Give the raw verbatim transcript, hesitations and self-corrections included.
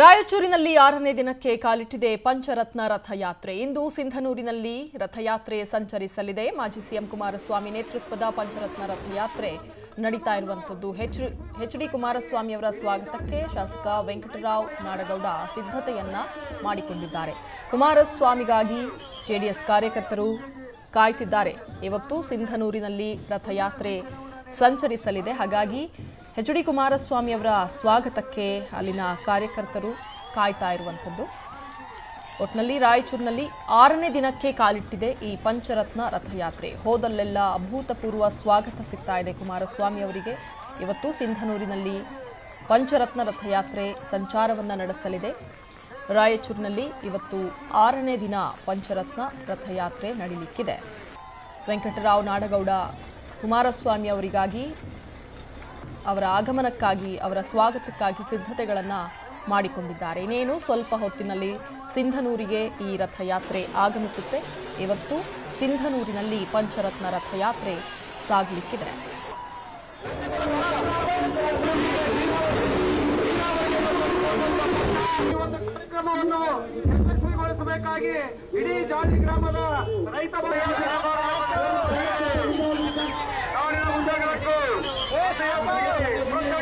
ರಾಯಚೂರಿನಲ್ಲಿ ಆರನೇ ದಿನಕ್ಕೆ ಕಾಲಿಟ್ಟಿದೆ ಪಂಚರತ್ನ ರಥಯಾತ್ರೆ. ಇಂದು ಸಿಂಧನೂರಿನಲ್ಲಿ ರಥಯಾತ್ರೆ ಸಂಚರಿಸಲಿದೆ. ಮಾಜಿ ಸಿಎಂ ಕುಮಾರಸ್ವಾಮಿ ನೇತೃತ್ವದ ಪಂಚರತ್ನ ರಥಯಾತ್ರೆ ನಡೀತಾ ಇರುವಂತದ್ದು. ಎಚ್ಡಿ ಕುಮಾರಸ್ವಾಮಿ ಅವರ ಸ್ವಾಗತಕ್ಕೆ ಶಾಸಕ ವೆಂಕಟರಾವ್ ನಾಡಗೌಡ ಸಿದ್ಧತೆಯನ್ನ ಮಾಡಿಕೊಂಡಿದ್ದಾರೆ. ಕುಮಾರಸ್ವಾಮಿಗಾಗಿ ಜೆಡಿಎಸ್ ಕಾರ್ಯಕರ್ತರು ಕಾಯ್ತಿದ್ದಾರೆ. ಇವತ್ತು ಸಿಂಧನೂರಿನಲ್ಲಿ ರಥಯಾತ್ರೆ ಸಂಚರಿಸಲಿದೆ. ಹಾಗಾಗಿ ಎಚ್ಡಿ ಕುಮಾರಸ್ವಾಮಿ ಅವರ ಸ್ವಾಗತಕ್ಕೆ ಅಲ್ಲಿನ ಕಾರ್ಯಕರ್ತರು ಕಾಯ್ತಾ ಇರುವಂತದ್ದು. ಒಟ್ಟಿನಲ್ಲಿ ರಾಯಚೂರಿನಲ್ಲಿ ಆರನೇ ದಿನಕ್ಕೆ ಕಾಲಿಟ್ಟಿದೆ ಈ ಪಂಚರತ್ನ ರಥಯಾತ್ರೆ. ಹೋದಲ್ಲೆಲ್ಲ ಅಭೂತಪೂರ್ವ ಸ್ವಾಗತ ಸಿಗ್ತಾ ಇದೆ ಕುಮಾರಸ್ವಾಮಿ ಅವರಿಗೆ. ಇವತ್ತು ಸಿಂಧನೂರಿನಲ್ಲಿ ಪಂಚರತ್ನ ರಥಯಾತ್ರೆ ಸಂಚಾರವನ್ನು ನಡೆಸಲಿದೆ. ರಾಯಚೂರಿನಲ್ಲಿ ಇವತ್ತು ಆರನೇ ದಿನ ಪಂಚರತ್ನ ರಥಯಾತ್ರೆ ನಡೆಯಲಿಕ್ಕಿದೆ. ವೆಂಕಟರಾವ್ ನಾಡಗೌಡ ಕುಮಾರಸ್ವಾಮಿ ಅವರಿಗಾಗಿ ಅವರ ಆಗಮನಕ್ಕಾಗಿ ಅವರ ಸ್ವಾಗತಕ್ಕಾಗಿ ಸಿದ್ಧತೆಗಳನ್ನು ಮಾಡಿಕೊಂಡಿದ್ದಾರೆ. ಇನ್ನೇನು ಸ್ವಲ್ಪ ಹೊತ್ತಿನಲ್ಲಿ ಸಿಂಧನೂರಿಗೆ ಈ ರಥಯಾತ್ರೆ ಆಗಮಿಸುತ್ತೆ. ಇವತ್ತು ಸಿಂಧನೂರಿನಲ್ಲಿ ಪಂಚರತ್ನ ರಥಯಾತ್ರೆ ಸಾಗಲಿಕ್ಕಿದೆ. Let's go.